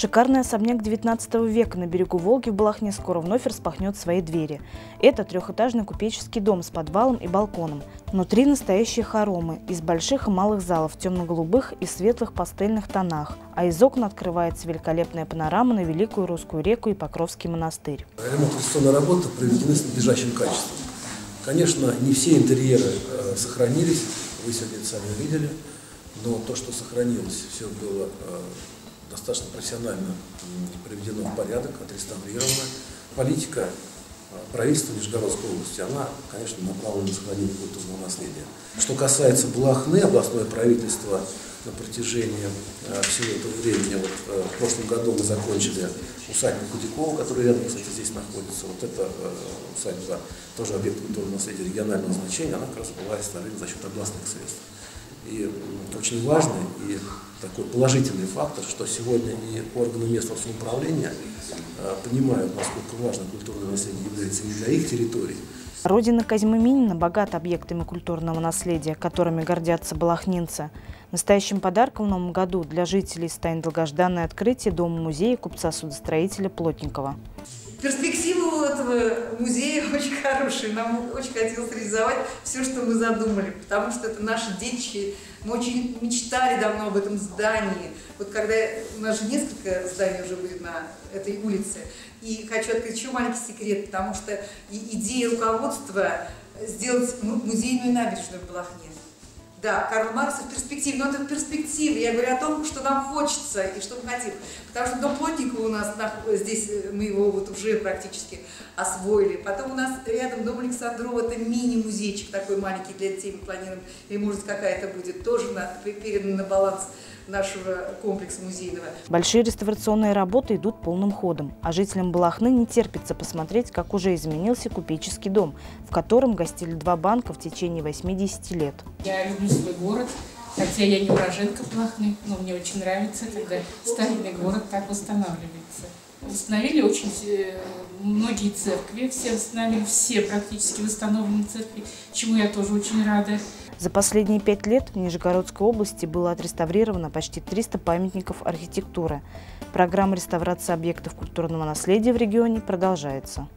Шикарный особняк 19 века на берегу Волги в Балахне скоро вновь распахнет свои двери. Это трехэтажный купеческий дом с подвалом и балконом. Внутри настоящие хоромы из больших и малых залов в темно-голубых и светлых пастельных тонах, а из окна открывается великолепная панорама на Великую Русскую реку и Покровский монастырь. Ремонтно-реставрационная работа проведена с надлежащим качеством. Конечно, не все интерьеры сохранились, вы сегодня это сами видели, но то, что сохранилось, все было достаточно профессионально приведено в порядок, отреставрировано. Политика правительства Нижегородской области, она, конечно, направлена на сохранение культурного наследия. Что касается Балахны, областное правительство на протяжении всего этого времени, вот, в прошлом году мы закончили усадьбу Кудякова, которая рядом, кстати, здесь находится. Вот эта усадьба, тоже объект культурного наследия регионального значения, она как раз была оставлена за счет областных средств. И очень важный и такой положительный фактор, что сегодня и органы местного самоуправления понимают, насколько важно культурное наследие является и для их территорий. Родина Кузьмы Минина богата объектами культурного наследия, которыми гордятся балахнинцы. Настоящим подарком в новом году для жителей станет долгожданное открытие дома-музея купца-судостроителя Плотникова. Перспективы у этого музея очень хорошие. Нам очень хотелось реализовать все, что мы задумали, потому что это наши детище. Мы очень мечтали давно об этом здании. Вот когда у нас же несколько зданий уже будет на этой улице. И хочу открыть еще маленький секрет, потому что идея руководства сделать музейную набережную в Балахне. Да, Карл Маркс в перспективе, но это в перспективе. Я говорю о том, что нам хочется и что мы хотим. Потому что дом Плотникова у нас, здесь мы его вот уже практически освоили. Потом у нас рядом дом Александрова, это мини-музейчик такой маленький для детей, мы планируем. Или может какая-то будет, тоже передан на баланс нашего комплекса музейного. Большие реставрационные работы идут полным ходом, а жителям Балахны не терпится посмотреть, как уже изменился купеческий дом, в котором гостили два банка в течение 80 лет. Я люблю свой город, хотя я не уроженка Балахны, но мне очень нравится, когда старинный город так восстанавливается. Восстановили очень многие церкви, все восстановили, все практически восстановлены церкви, чему я тоже очень рада. За последние 5 лет в Нижегородской области было отреставрировано почти 300 памятников архитектуры. Программа реставрации объектов культурного наследия в регионе продолжается.